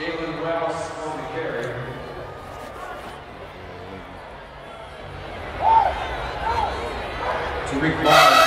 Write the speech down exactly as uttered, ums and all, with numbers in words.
Jalen Wells on the carry. Tariq Wild.